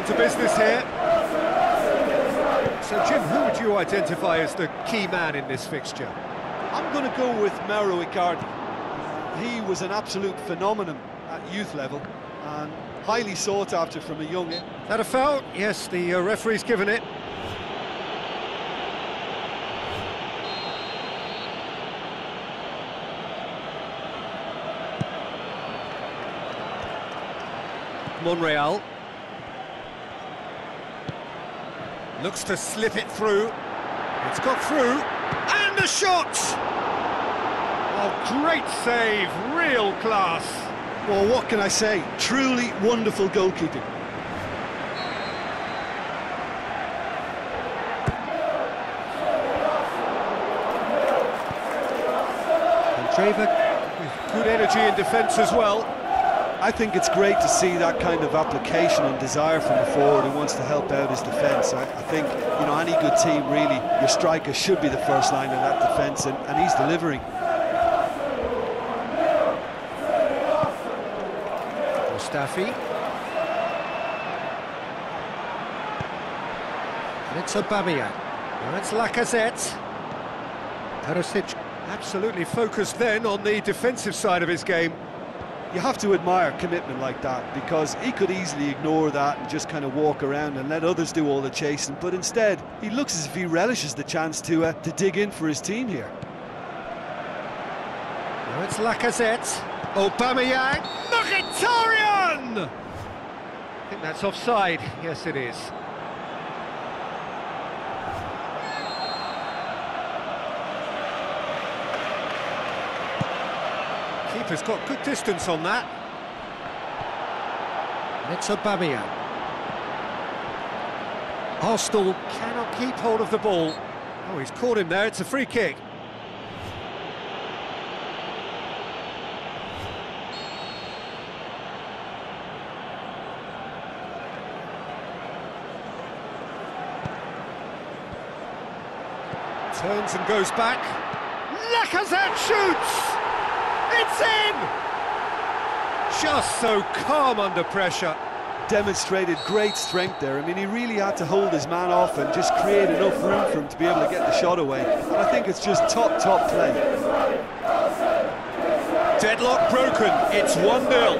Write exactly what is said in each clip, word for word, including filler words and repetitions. down to business here. So, Jim, who would you identify as the key man in this fixture? I'm going to go with Mauro Icardi. He was an absolute phenomenon at youth level and highly sought after from a young... Is that a foul? Yes, the uh, referee's given it. Monreal looks to slip it through. It's got through, and the shot! Oh, great save, real class. Well, what can I say? Truly wonderful goalkeeping. Candreva with good energy in defence as well. I think it's great to see that kind of application and desire from the forward who wants to help out his defence. I, I think, you know, any good team, really, your striker should be the first line in that defence, and, and he's delivering. Mustafi. And it's Aubameyang. And it's Lacazette. Perisic absolutely focused then on the defensive side of his game. You have to admire commitment like that, because he could easily ignore that and just kind of walk around and let others do all the chasing, but instead he looks as if he relishes the chance to uh, to dig in for his team here. Now it's Lacazette, Aubameyang, Mkhitaryan! I think that's offside. Yes, it is. Has got good distance on that. And it's Aubameyang. Arsenal cannot keep hold of the ball. Oh, he's caught him there. It's a free kick. Turns and goes back. Lacazette shoots. It's in! Just so calm under pressure. Demonstrated great strength there. I mean, he really had to hold his man off and just create enough room for him to be able to get the shot away. And I think it's just top, top play. Deadlock broken. It's one nil.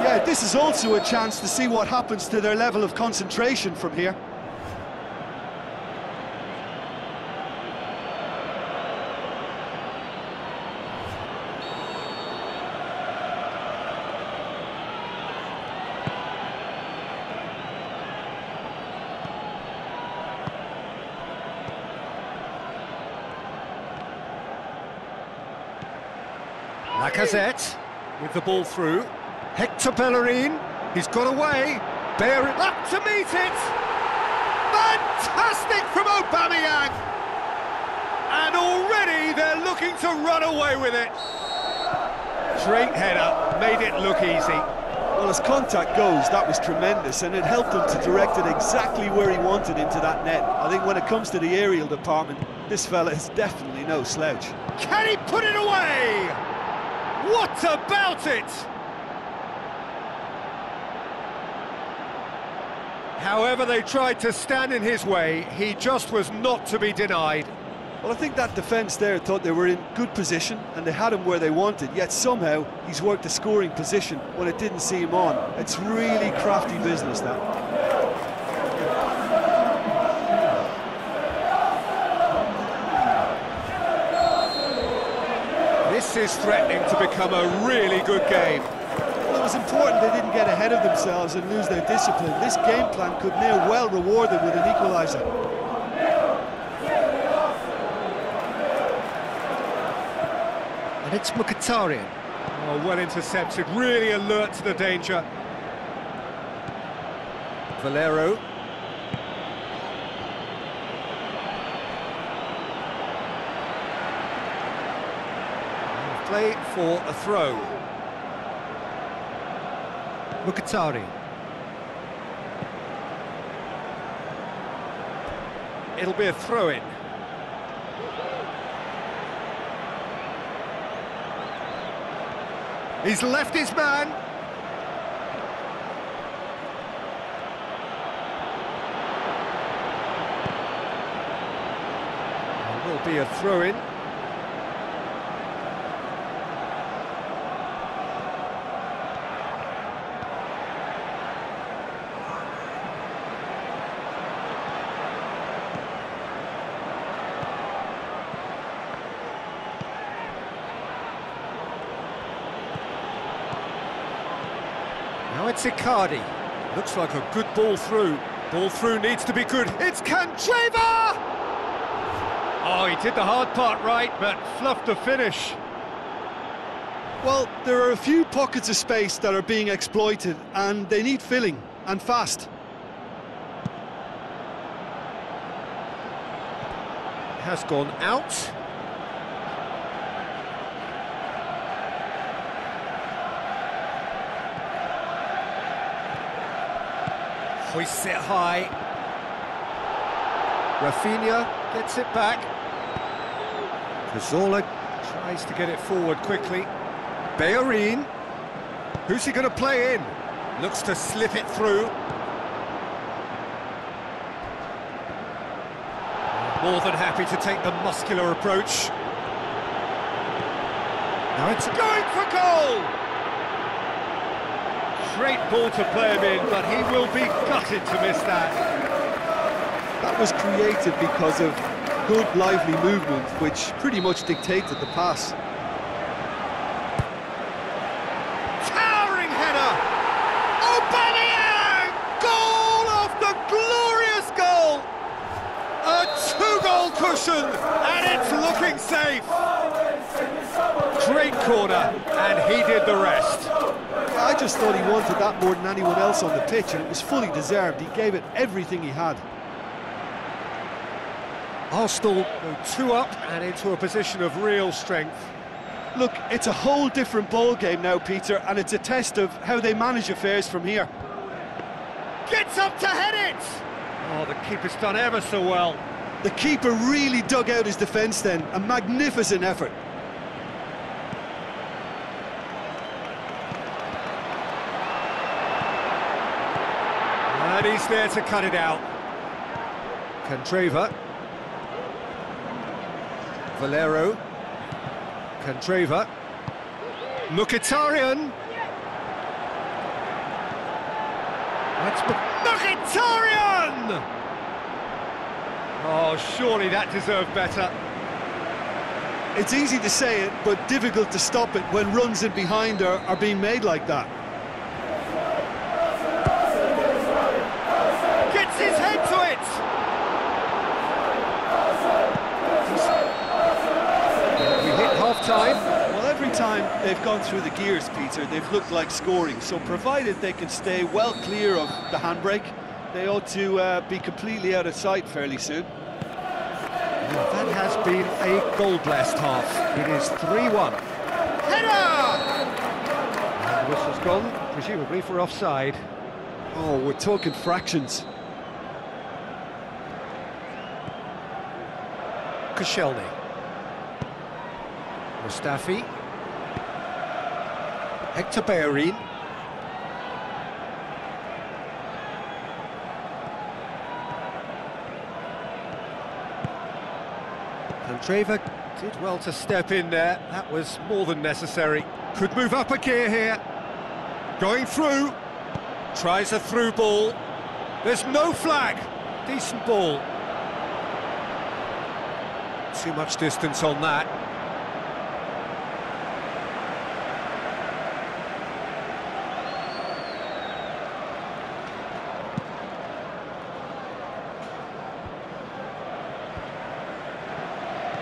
Yeah, this is also a chance to see what happens to their level of concentration from here. Lacazette with the ball through. Hector Bellerin, he's got away. Bellerin up to meet it. Fantastic from Aubameyang. And already they're looking to run away with it. Straight header, made it look easy. Well, as contact goes, that was tremendous, and it helped him to direct it exactly where he wanted into that net. I think when it comes to the aerial department, this fella is definitely no slouch. Can he put it away? What about it? However they tried to stand in his way, he just was not to be denied. Well, I think that defence there thought they were in good position and they had him where they wanted, yet somehow he's worked a scoring position when it didn't see him on. It's really crafty business, that. This is threatening to become a really good game. Well, it was important they didn't get ahead of themselves and lose their discipline. This game plan could near well reward them with an equaliser. And it's Mkhitaryan. Oh, well intercepted, really alert to the danger. Valero. Play for a throw. Mkhitaryan. It'll be a throw-in. He's left his man. should be a throw-in. Now it's Icardi. Looks like a good ball through. Ball through needs to be good. It's Candreva! Oh, he did the hard part right, but fluffed the finish. Well, there are a few pockets of space that are being exploited, and they need filling, and fast. Has gone out. Hoists it high. Rafinha gets it back. Cazorla tries to get it forward quickly. Bellerin. Who's he going to play in? Looks to slip it through. More than happy to take the muscular approach. Now it's going for goal! Great ball to play him in, but he will be gutted to miss that. That was created because of good, lively movement, which pretty much dictated the pass. Towering header! Aubameyang! Goal after glorious goal! A two-goal cushion, and it's looking safe! Great corner, and he did the rest. I just thought he wanted that more than anyone else on the pitch, and it was fully deserved. He gave it everything he had. Arsenal go two up and into a position of real strength. Look, it's a whole different ball game now, Peter, and it's a test of how they manage affairs from here. Gets up to head it! Oh, the keeper's done ever so well. The keeper really dug out his defence then. A magnificent effort. And he's there to cut it out. Candreva. Valero. Candreva. Mkhitaryan. That's Mkhitaryan! Oh, surely that deserved better. It's easy to say it, but difficult to stop it when runs in behind are, are being made like that. His head to it! We hit half-time. Well, every time they've gone through the gears, Peter, they've looked like scoring, so provided they can stay well clear of the handbrake, they ought to uh, be completely out of sight fairly soon. And that has been a goal-blessed half. It is three one. Header! And the whistle's gone, presumably for offside. Oh, we're talking fractions. Koscielny. Mustafi. Hector Bellerin. Candreva did well to step in there. That was more than necessary. Could move up a gear here. Going through. Tries a through ball. There's no flag. Decent ball. Too much distance on that.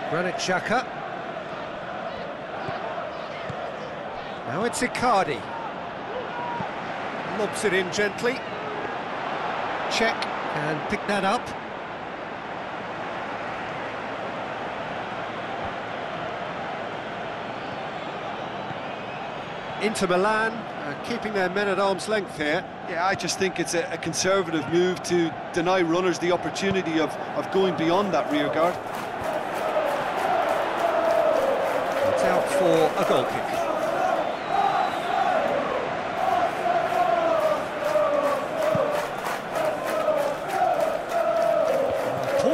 Granit Xhaka. Now it's Icardi. Lobs it in gently. Check and pick that up. Inter Milan uh, keeping their men at arm's length here. Yeah, I just think it's a, a conservative move to deny runners the opportunity of, of going beyond that rear guard. It's out for a goal kick.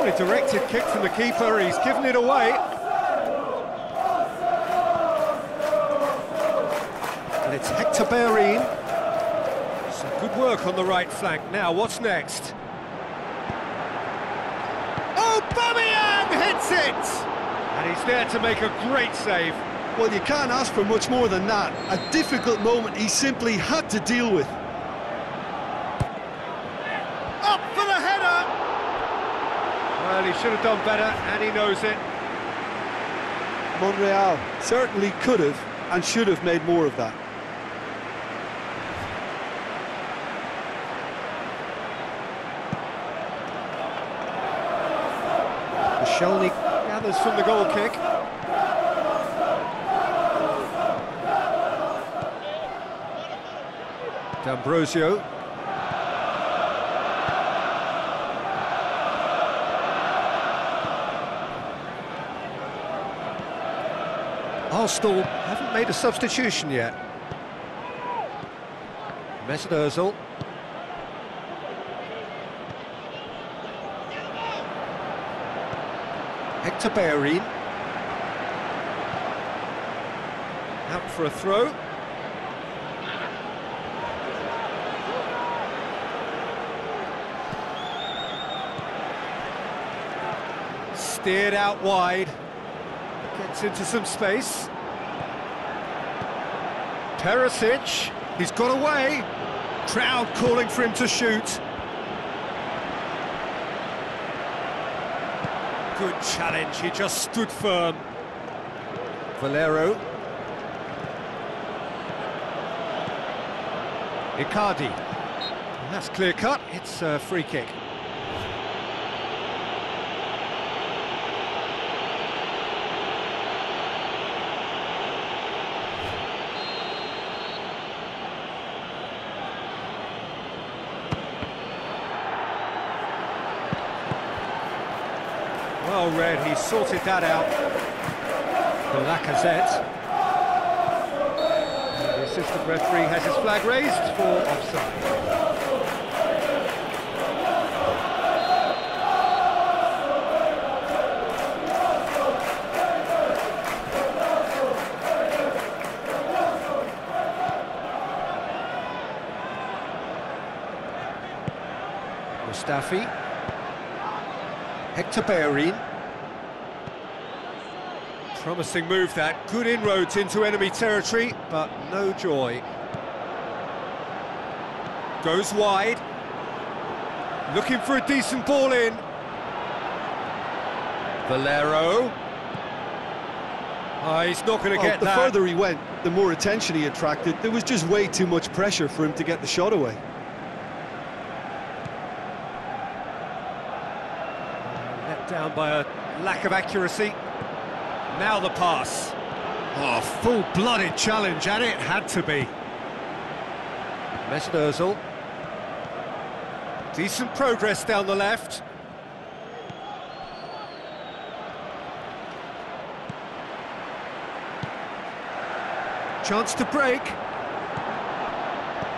a directed kick from the keeper, he's given it away. And it's Hector Bellerin. Some good work on the right flank. Now, what's next? Aubameyang hits it! And he's there to make a great save. Well, you can't ask for much more than that. A difficult moment he simply had to deal with. Up for the header! Well, he should have done better, and he knows it. Monreal certainly could have and should have made more of that. Koscielny gathers from the goal kick. D'Ambrosio. Arsenal haven't made a substitution yet. Mesut Özil. Hector Bellerin. Out for a throw. Steered out wide, gets into some space. Perisic, he's got away. Crowd calling for him to shoot. Good challenge, he just stood firm. Valero. Icardi. And that's clear cut, it's a free kick. Well read, he sorted that out for Lacazette. And the assistant referee has his flag raised for offside. Mustafi. Hector Bellerin. Promising move that, good inroads into enemy territory, but no joy. Goes wide, looking for a decent ball in. Valero. Oh, he's not going to oh, get the that. The further he went, the more attention he attracted. There was just way too much pressure for him to get the shot away. Let down by a lack of accuracy. Now the pass. Oh, full-blooded challenge, and it had to be. Mesut Özil. Decent progress down the left. Chance to break.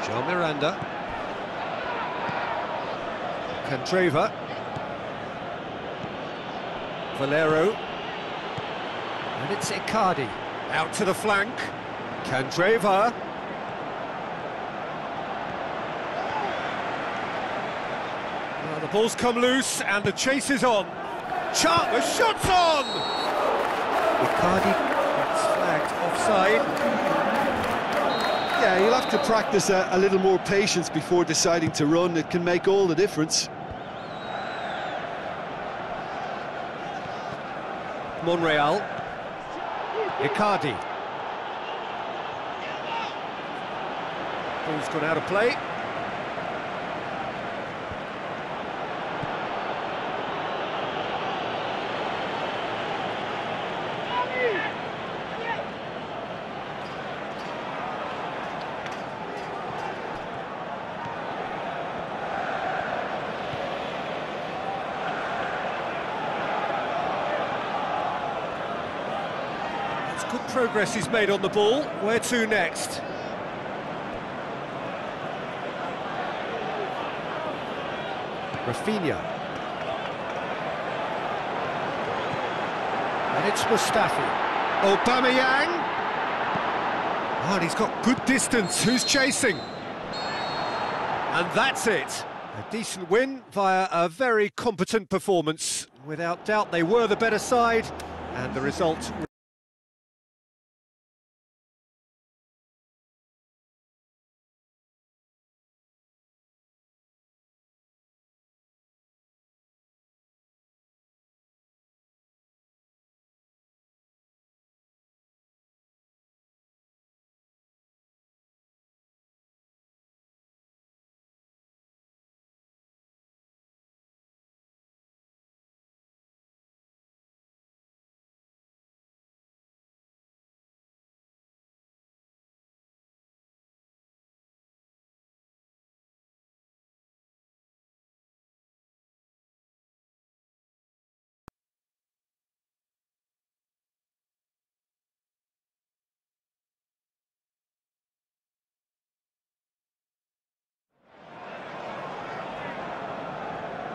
João Miranda. Candreva. Valero. And it's Icardi, out to the flank, Candreva. Well, the ball's come loose and the chase is on. Char the shot's on! Icardi gets flagged offside. Yeah, you'll have to practice a, a little more patience before deciding to run. It can make all the difference. Monreal. Icardi. Ball's gone out of play. Good progress is made on the ball. Where to next? Rafinha. And it's Mustafi. Aubameyang. Oh, and he's got good distance. Who's chasing? And that's it. A decent win via a very competent performance. Without doubt, they were the better side, and the result...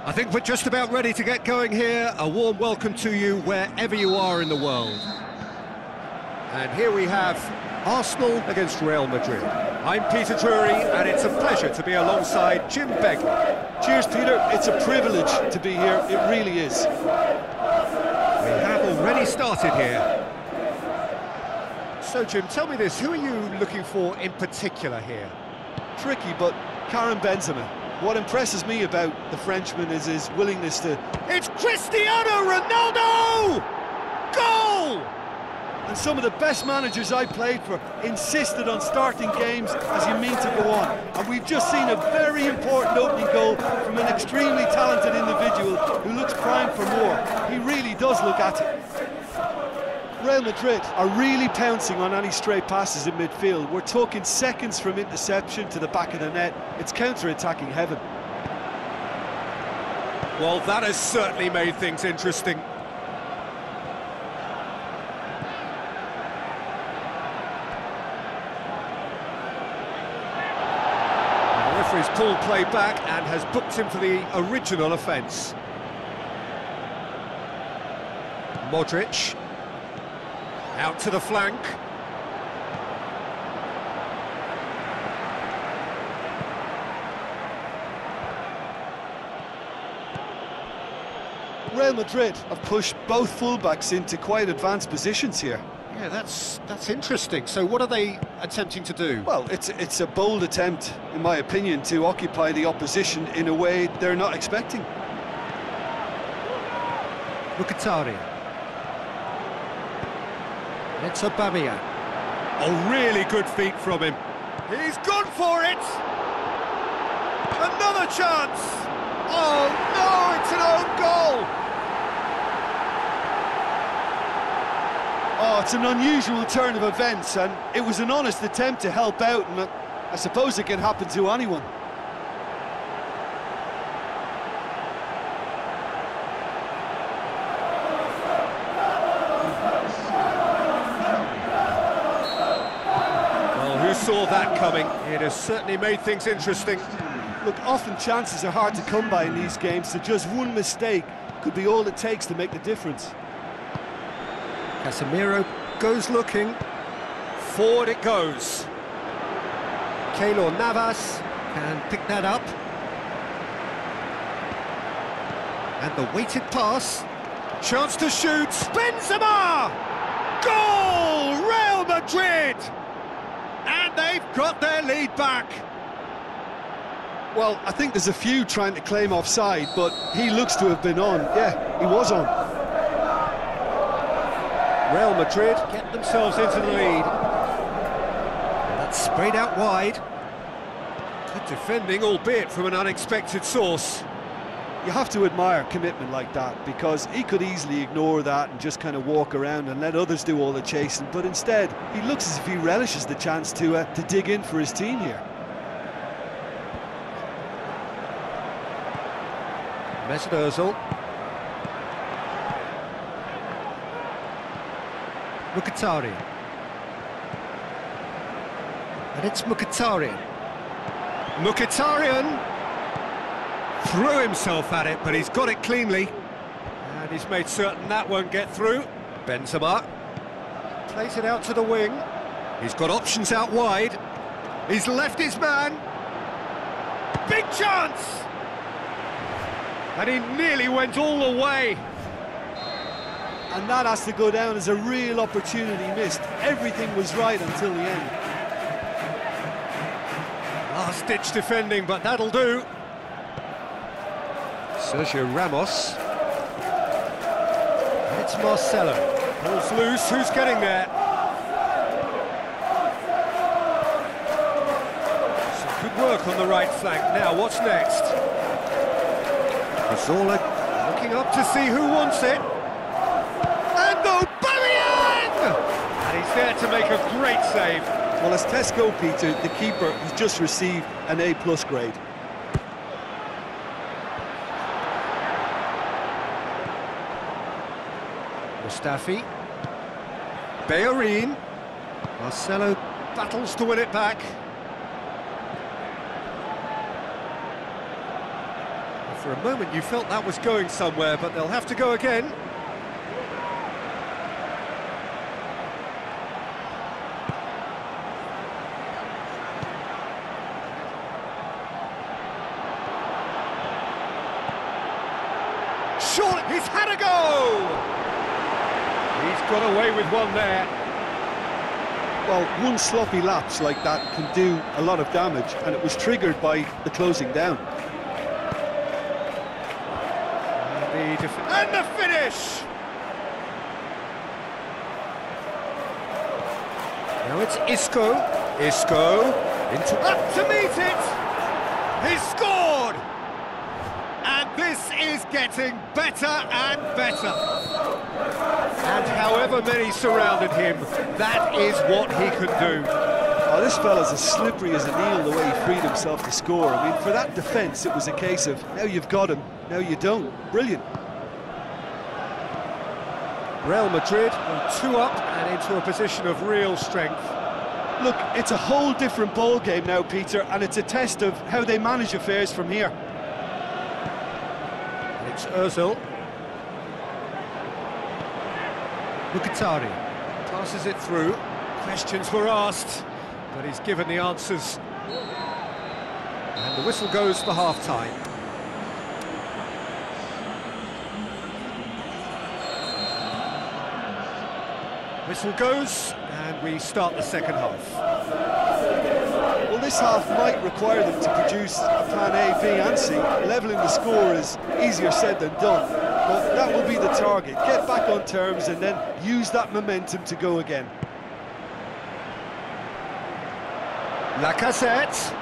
I think we're just about ready to get going here. A warm welcome to you wherever you are in the world. And here we have Arsenal against Real Madrid. I'm Peter Drury, and it's a pleasure to be alongside Jim Beggler. Cheers, Peter. It's a privilege to be here. It really is. We have already started here. So, Jim, tell me this. Who are you looking for in particular here? Tricky, but Karim Benzema. What impresses me about the Frenchman is his willingness to... It's Cristiano Ronaldo! Goal! And some of the best managers I played for insisted on starting games as you mean to go on. And we've just seen a very important opening goal from an extremely talented individual who looks primed for more. He really does look at it. Real Madrid are really pouncing on any stray passes in midfield. We're talking seconds from interception to the back of the net. It's counter-attacking heaven. Well, that has certainly made things interesting. The referee's pulled play back and has booked him for the original offence. Modric. Out to the flank. Real Madrid have pushed both fullbacks into quite advanced positions here. Yeah, that's that's interesting. So what are they attempting to do? Well, it's it's a bold attempt, in my opinion, to occupy the opposition in a way they're not expecting. Mkhitaryan. It's Aubameyang. A really good feat from him. He's gone for it. Another chance. Oh no! It's an own goal. Oh, it's an unusual turn of events, and it was an honest attempt to help out, and I suppose it can happen to anyone. Well, who saw that coming? It has certainly made things interesting. Look, often chances are hard to come by in these games, so just one mistake could be all it takes to make the difference. Casemiro goes looking, forward it goes. Keylor Navas can pick that up. And the weighted pass, chance to shoot, Benzema! Goal, Real Madrid! And they've got their lead back. Well, I think there's a few trying to claim offside, but he looks to have been on. Yeah, he was on. Real Madrid get themselves into the lead. That's sprayed out wide. Good defending, albeit from an unexpected source. You have to admire commitment like that, because he could easily ignore that and just kind of walk around and let others do all the chasing, but instead he looks as if he relishes the chance to, uh, to dig in for his team here. Mesut Özil. Mkhitaryan. And it's Mkhitaryan. Mkhitaryan threw himself at it, but he's got it cleanly. And he's made certain that won't get through. Benzema plays it out to the wing. He's got options out wide. He's left his man. Big chance! And he nearly went all the way. And that has to go down as a real opportunity missed. Everything was right until the end. Last-ditch defending, but that'll do. Sergio Ramos. It's Marcelo. Ball's loose. Who's getting there? Work on the right flank. Now, what's next? Cazorla looking up to see who wants it. And Aubameyang! And he's there to make a great save. Well, as Tesco, Peter, the keeper, has just received an A plus grade. Mustafi. Bellerin. Marcelo battles to win it back. For a moment you felt that was going somewhere, but they'll have to go again. Surely he's had a go! He's got away with one there. Well, one sloppy lapse like that can do a lot of damage, and it was triggered by the closing down. And the finish! Now it's Isco. Isco into up to meet it. He scored! And this is getting better and better. And however many surrounded him, that is what he can do. Oh, this fella's as slippery as an eel the way he freed himself to score. I mean, for that defence, it was a case of now you've got him, now you don't. Brilliant. Real Madrid on two up and into a position of real strength. Look, it's a whole different ball game now, Peter, and it's a test of how they manage affairs from here. It's Özil. Mkhitaryan passes it through. Questions were asked, but he's given the answers. And the whistle goes for half-time. Whistle goes, and we start the second half. Well, this half might require them to produce a plan A, B and C. Levelling the score is easier said than done, but that will be the target. Get back on terms and then use that momentum to go again. Lacazette.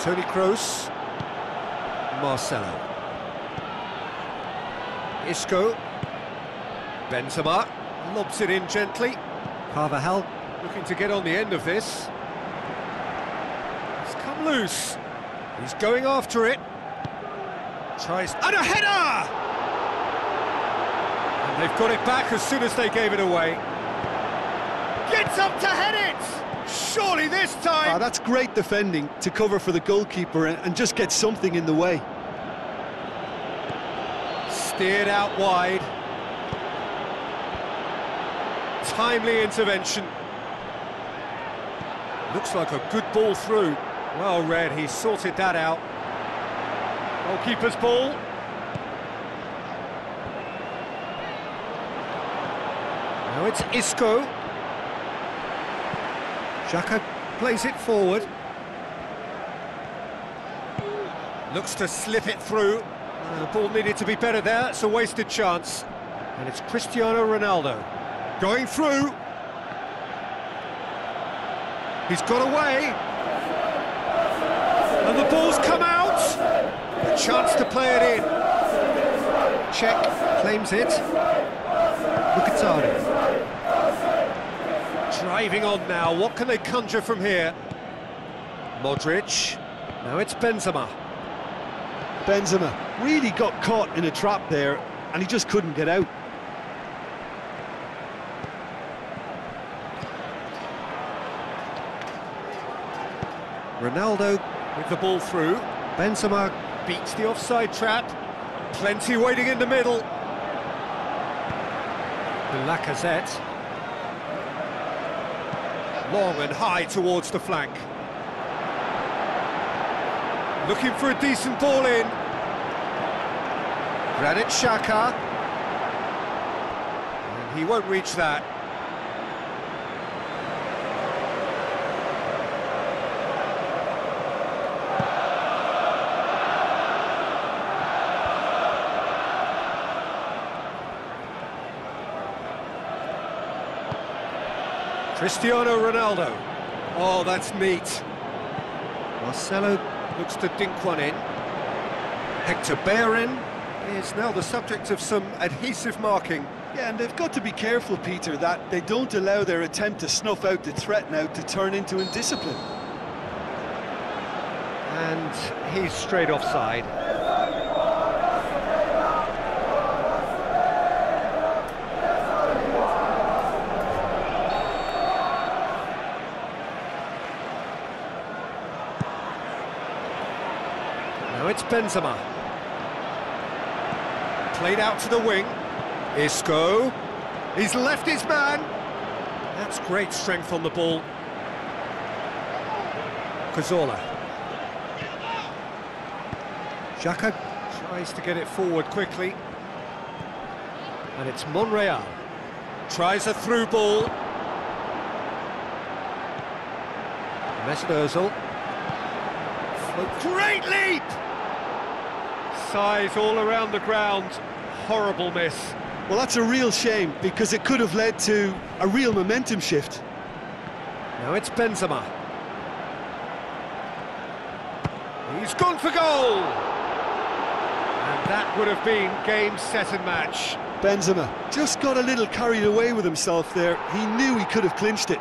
Toni Kroos. Marcelo. Isco. Benzema. Lobs it in gently. Carvajal looking to get on the end of this. It's come loose. He's going after it. Tries... and a header! And they've got it back as soon as they gave it away. Gets up to head it! Surely this time... Oh, that's great defending to cover for the goalkeeper and, and just get something in the way. Steered out wide. Timely intervention. Looks like a good ball through. Well read, he sorted that out. Goalkeeper's ball. Now it's Isco. Xhaka plays it forward. Looks to slip it through. The ball needed to be better there, it's a wasted chance. And it's Cristiano Ronaldo. Going through. He's got away. And the ball's come out. A chance to play it in. Czech claims it. Mkhitaryan. Driving on now. What can they conjure from here? Modric. Now it's Benzema. Benzema really got caught in a trap there, and he just couldn't get out. Ronaldo with the ball through. Benzema beats the offside trap. Plenty waiting in the middle. to Lacazette. Long and high towards the flank. Looking for a decent ball in. Granit Xhaka. And he won't reach that. Cristiano Ronaldo. Oh, that's neat. Marcelo looks to dink one in. Hector Bellerin is now the subject of some adhesive marking. Yeah, and they've got to be careful, Peter, that they don't allow their attempt to snuff out the threat now to turn into indiscipline. And he's straight offside. It's Benzema. Played out to the wing. Isco. He's left his man. That's great strength on the ball. Cazorla. Xhaka tries to get it forward quickly. And it's Monreal. Tries a through ball. Mesut Özil. A great leap! Size all around the ground, horrible miss. Well, that's a real shame, because it could have led to a real momentum shift. Now it's Benzema. He's gone for goal! And that would have been game, set and match. Benzema just got a little carried away with himself there. He knew he could have clinched it.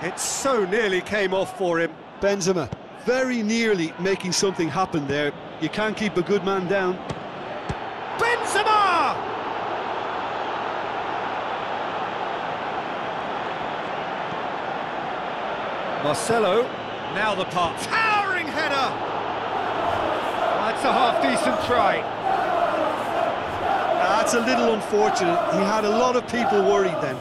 It so nearly came off for him. Benzema very nearly making something happen there. You can't keep a good man down. Benzema! Marcelo, now the pass. Towering header! That's a half-decent try. That's a little unfortunate. He had a lot of people worried then.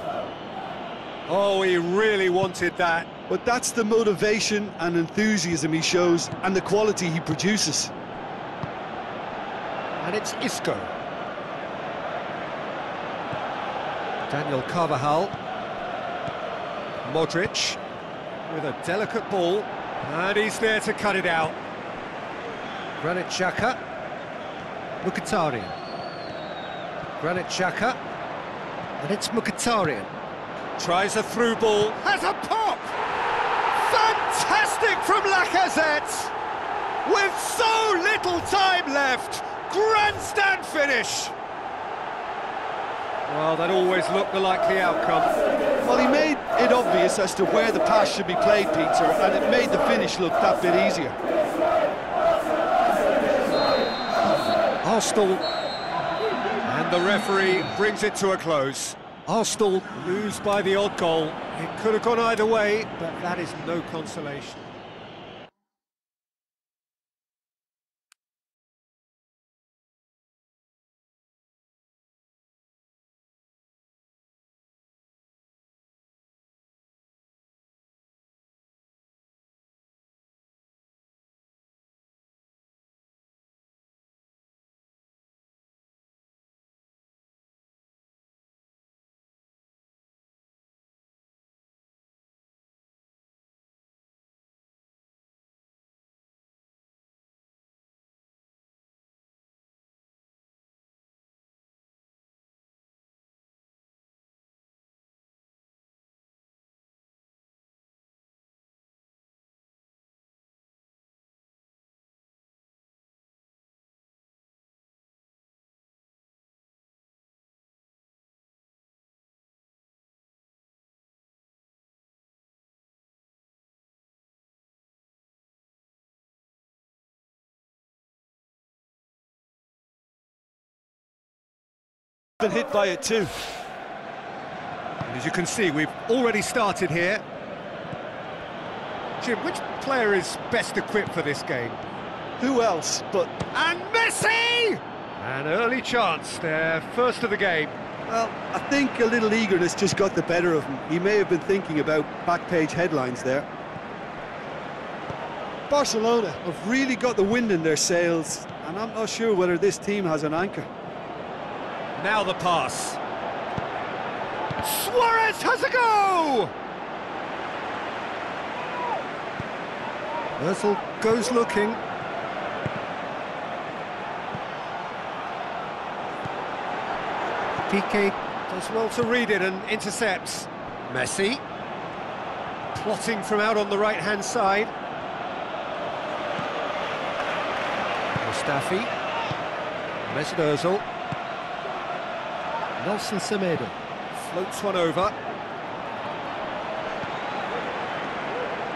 Oh, he really wanted that. But that's the motivation and enthusiasm he shows and the quality he produces. And it's Isco. Daniel Carvajal. Modric with a delicate ball. And he's there to cut it out. Granit Xhaka. Mkhitaryan. Granit Xhaka. And it's Mkhitaryan. Tries a through ball. Has a pop! Fantastic from Lacazette! With so little time left, grandstand finish! Well, that always looked the likely outcome. Well, he made it obvious as to where the pass should be played, Peter, and it made the finish look that bit easier. Arsenal, and the referee brings it to a close. Arsenal lose by the odd goal. It could have gone either way, but that is no consolation. Been hit by it too. And as you can see, we've already started here. Jim, which player is best equipped for this game? Who else but... And Messi! An early chance there, first of the game. Well, I think a little eagerness just got the better of him. He may have been thinking about back-page headlines there. Barcelona have really got the wind in their sails, and I'm not sure whether this team has an anchor. Now the pass. Suarez has a go! Özil goes looking. Pique does well to read it and intercepts. Messi plotting from out on the right-hand side. Mustafi. Mesut Özil. Nelson Semedo floats one over.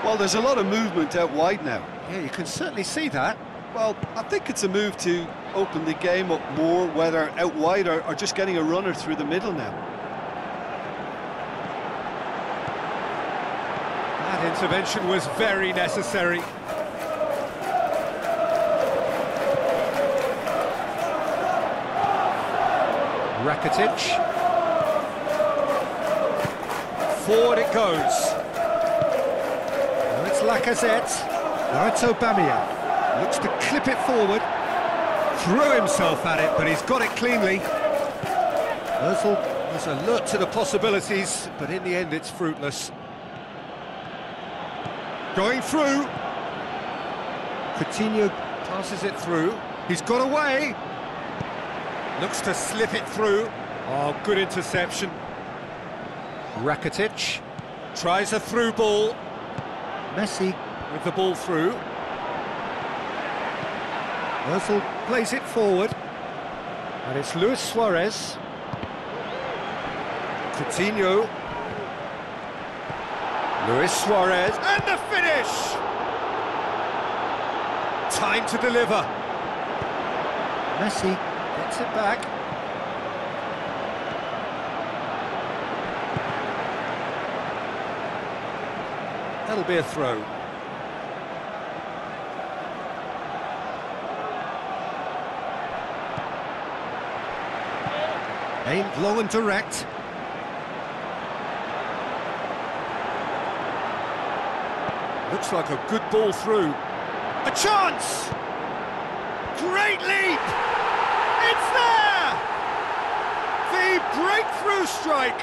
Well, there's a lot of movement out wide now. Yeah, you can certainly see that. Well, I think it's a move to open the game up more, whether out wide or, or just getting a runner through the middle now. That intervention was very necessary. Rakitic. Forward it goes. Lacazette, now it's Aubameyang, looks to clip it forward, threw himself at it, but he's got it cleanly. Özil was alert to the possibilities, but in the end it's fruitless. Going through, Coutinho passes it through, he's got away, looks to slip it through, oh, good interception. Rakitic tries a through ball. Messi with the ball through. Özil plays it forward. And it's Luis Suarez. Coutinho. Luis Suarez. And the finish! Time to deliver. Messi gets it back. That'll be a throw. Aimed low and direct. Looks like a good ball through. A chance! Great leap! It's there! The breakthrough strike!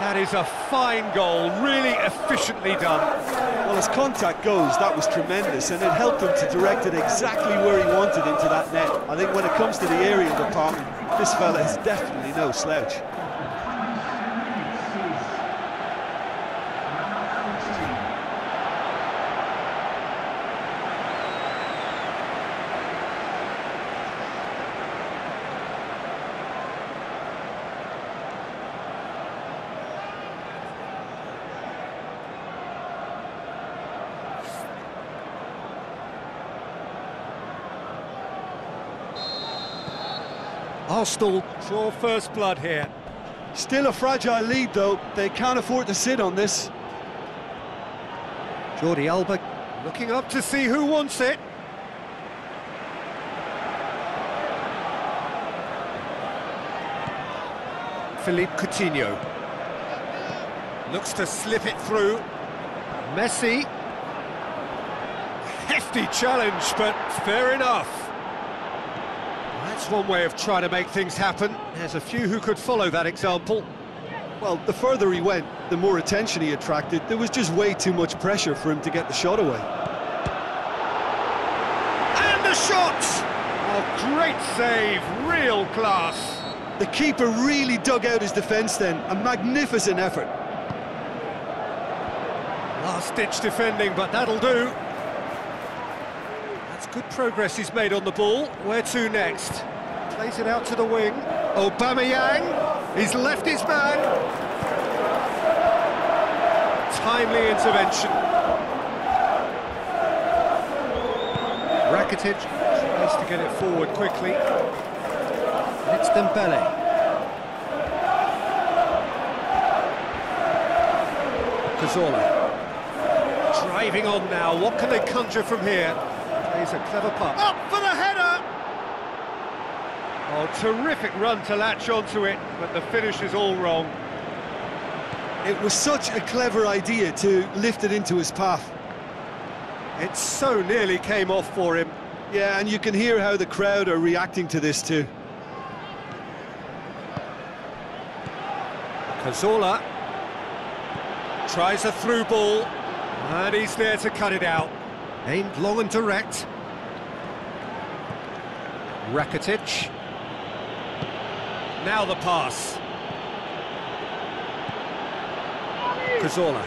That is a fine goal, really efficiently done. Well, as contact goes, that was tremendous, and it helped him to direct it exactly where he wanted into that net. I think when it comes to the aerial department, this fella is definitely no slouch. Arsenal draw first blood here. Still a fragile lead, though. They can't afford to sit on this. Jordi Alba looking up to see who wants it. Philippe Coutinho looks to slip it through. Messi. Hefty challenge, but fair enough. That's one way of trying to make things happen. There's a few who could follow that example. Well, the further he went, the more attention he attracted. There was just way too much pressure for him to get the shot away. And the shot! Oh, great save, real class. The keeper really dug out his defence then. A magnificent effort. Last-ditch defending, but that'll do. Good progress he's made on the ball. Where to next? Plays it out to the wing. Aubameyang. He's left his man. Timely intervention. Rakitic tries to get it forward quickly. It's Dembele. Cazorla. Driving on now. What can they conjure from here? He's a clever puck. Up for the header! Oh, terrific run to latch onto it, but the finish is all wrong. It was such a clever idea to lift it into his path. It so nearly came off for him. Yeah, and you can hear how the crowd are reacting to this too. Cazorla tries a through ball, and he's there to cut it out. Aimed long and direct. Rakitic. Now the pass. Cazorla.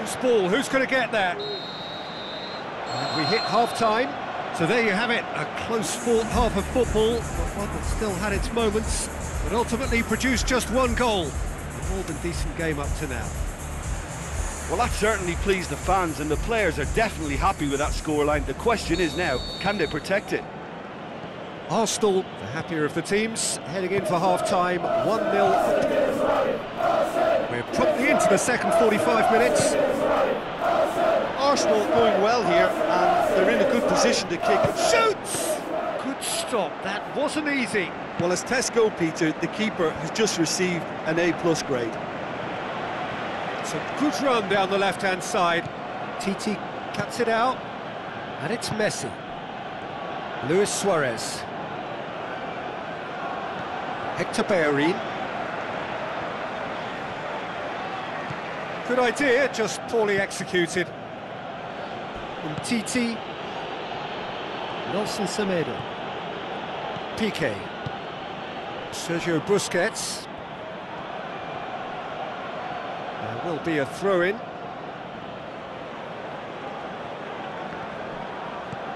Who's ball? Who's going to get there? And we hit half-time. So there you have it, a close-fought half of football, but one that still had its moments, but ultimately produced just one goal. A more than decent game up to now. Well, that certainly pleased the fans, and the players are definitely happy with that scoreline. The question is now, can they protect it? Arsenal, the happier of the teams, heading in for half-time, one nil up. We're promptly into the second forty-five minutes. Arsenal going well here, and they're in a good position to kick it. Shoots! Good stop, that wasn't easy. Well, as Tesco, Peter, the keeper, has just received an A plus grade. It's a good run down the left-hand side. Titi cuts it out, and it's Messi. Luis Suarez. Hector Bellerin. Good idea, just poorly executed. And Titi. Nelson Semedo. Pique. Sergio Busquets. There will be a throw-in.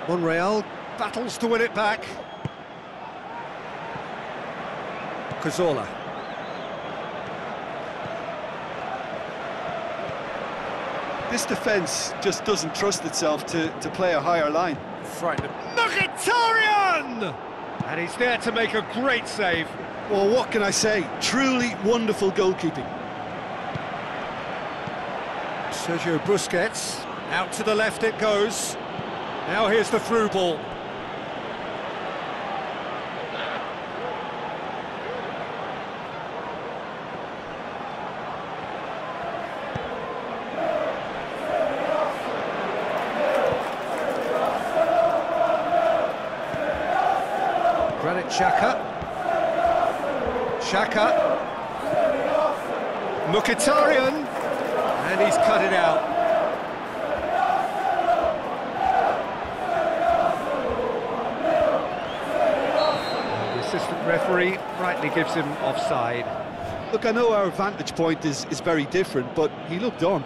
Monreal battles to win it back. Cazorla. This defence just doesn't trust itself to, to play a higher line. Frightened. Mkhitaryan! And he's there to make a great save. Well, what can I say? Truly wonderful goalkeeping. Sergio Busquets. Out to the left it goes. Now here's the through ball. Xhaka, Xhaka, Mkhitaryan, and he's cut it out. The assistant referee rightly gives him offside. Look, I know our vantage point is, is very different, but he looked on.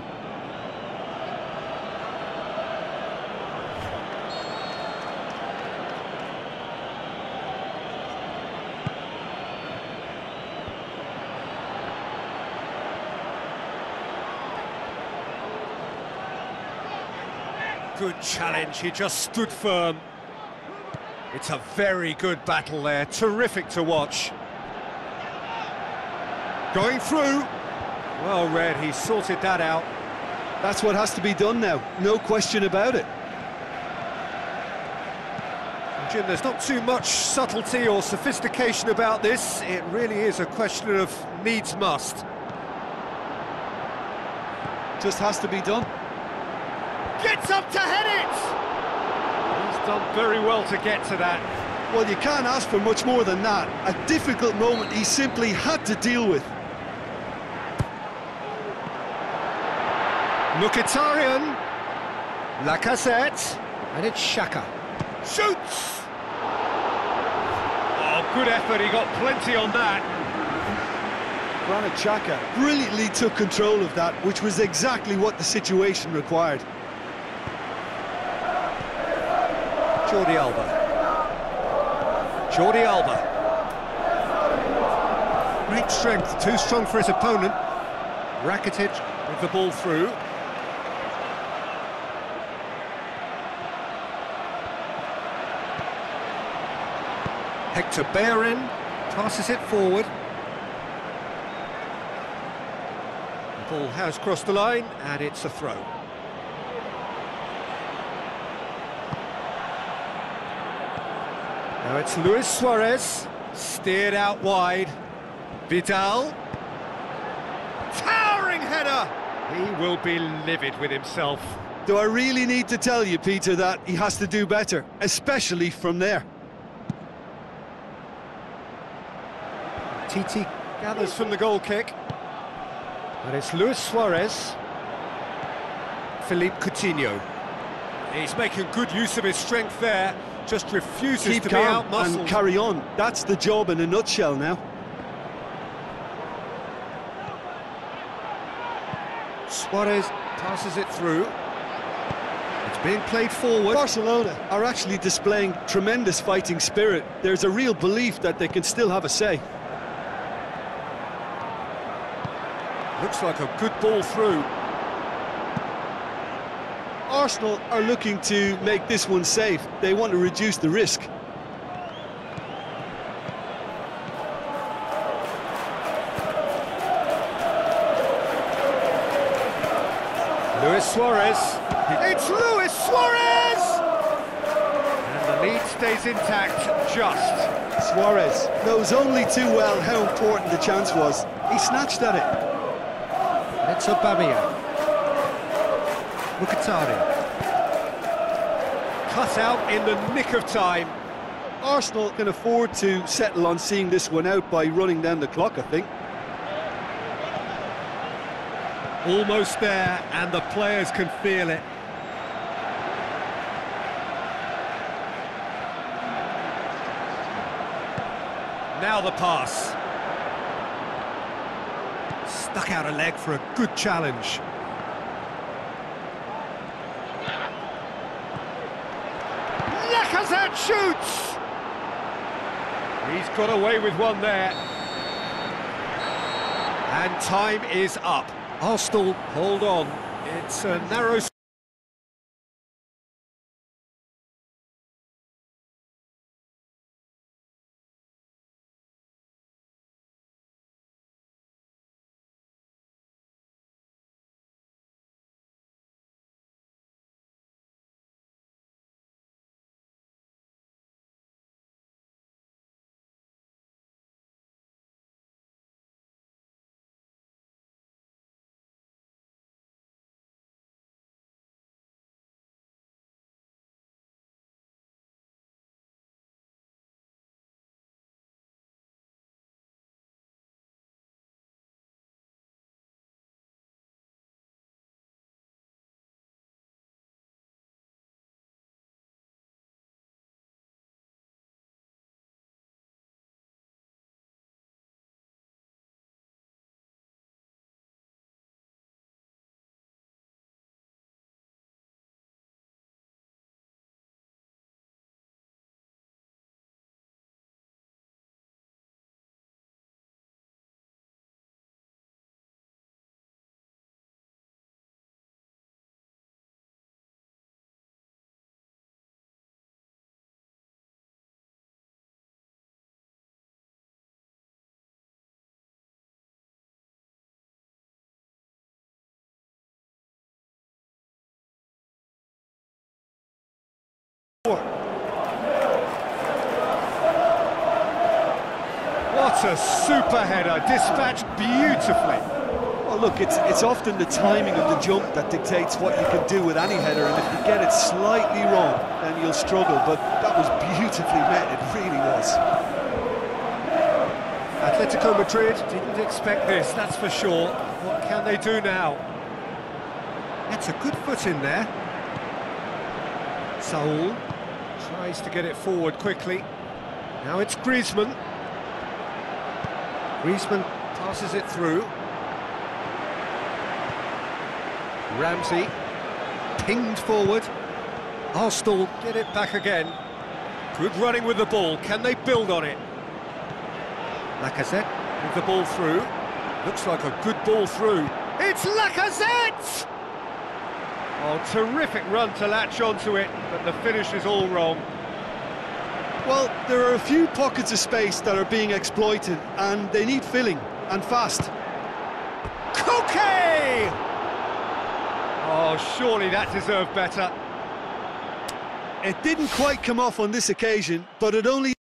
Good challenge, he just stood firm. It's a very good battle there, terrific to watch. Going through. Well read, he sorted that out. That's what has to be done now, no question about it. Jim, there's not too much subtlety or sophistication about this. It really is a question of needs must. Just has to be done. Gets up to head it! He's done very well to get to that. Well, you can't ask for much more than that. A difficult moment he simply had to deal with. Mkhitaryan, Lacazette, and it's Xhaka. Shoots! Oh, good effort, he got plenty on that. Granit Xhaka brilliantly took control of that, which was exactly what the situation required. Jordi Alba. Jordi Alba. Great strength, too strong for his opponent. Rakitic with the ball through. Hector Bellerin passes it forward. The ball has crossed the line, and it's a throw. Now it's Luis Suarez, steered out wide. Vidal. Towering header! He will be livid with himself. Do I really need to tell you, Peter, that he has to do better, especially from there? Titi gathers from the goal kick. And it's Luis Suarez. Philippe Coutinho. He's making good use of his strength there. Just refuses Keep to be out-muscled. And carry on. That's the job in a nutshell now. Suarez passes it through. It's being played forward. Barcelona are actually displaying tremendous fighting spirit. There's a real belief that they can still have a say. Looks like a good ball through. Arsenal are looking to make this one safe. They want to reduce the risk. Luis Suarez. It's Luis Suarez! And the lead stays intact, just. Suarez knows only too well how important the chance was. He snatched at it. It's Aubameyang. Mkhitaryan. Cut out in the nick of time. Arsenal can afford to settle on seeing this one out by running down the clock, I think. Almost there, and the players can feel it. Now the pass. Stuck out a leg for a good challenge. Lacazette shoots! He's got away with one there. And time is up. Arsenal hold on. It's a narrow What a super header, dispatched beautifully. Well, look, it's it's often the timing of the jump that dictates what you can do with any header, and if you get it slightly wrong, then you'll struggle, but that was beautifully met, it really was. Atletico Madrid didn't expect this, that's for sure. What can they do now? That's a good foot in there. Saul tries to get it forward quickly. Now it's Griezmann. Griezmann passes it through. Ramsey pinged forward. Arsenal get it back again. Good running with the ball. Can they build on it? Lacazette with the ball through. Looks like a good ball through. It's Lacazette! Oh, terrific run to latch onto it, but the finish is all wrong. Well, there are a few pockets of space that are being exploited, and they need filling, and fast. Koke! Oh, surely that deserved better. It didn't quite come off on this occasion, but it only...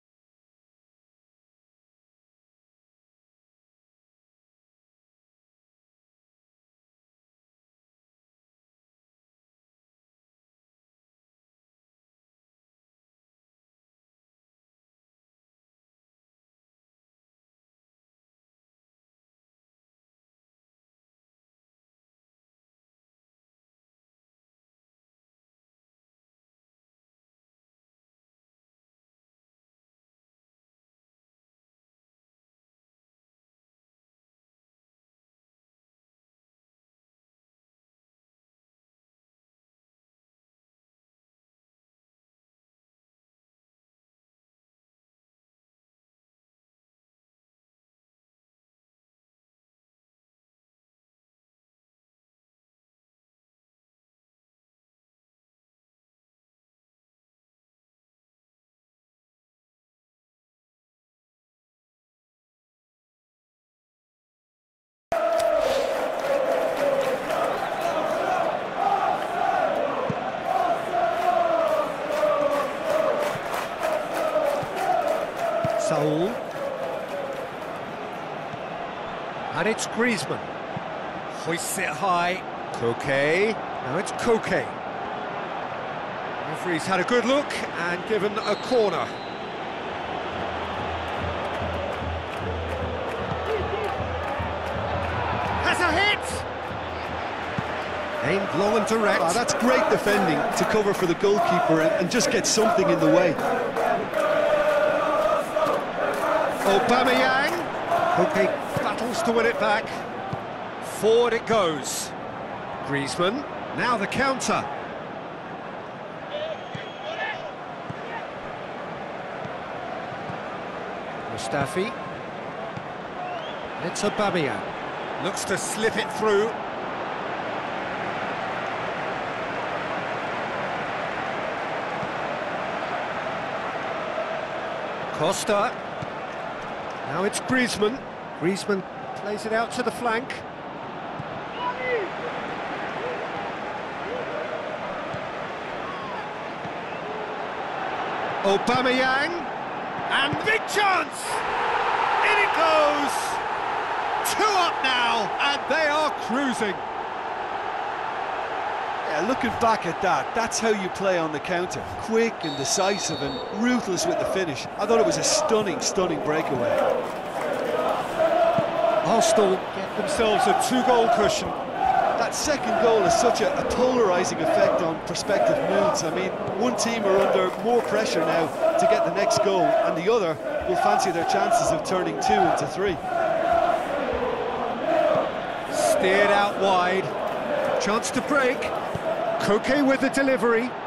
Saul. And it's Griezmann. Hoists it high. Koke. Now it's Koke. Referee's had a good look and given a corner. Has a hit! Aimed long and direct. Oh, that's great defending to cover for the goalkeeper and, and just get something in the way. Aubameyang. Koke battles to win it back. Forward it goes. Griezmann. Now the counter. Mustafi. It's Aubameyang. Looks to slip it through. Costa. Now it's Griezmann. Griezmann plays it out to the flank. Aubameyang. And big chance! In it goes! Two up now, and they are cruising. Yeah, looking back at that, that's how you play on the counter. Quick and decisive and ruthless with the finish. I thought it was a stunning, stunning breakaway. Arsenal get themselves a two-goal cushion. That second goal has such a, a polarising effect on prospective moods. I mean, one team are under more pressure now to get the next goal, and the other will fancy their chances of turning two into three. Steered out wide. Chance to break. Koke with the delivery.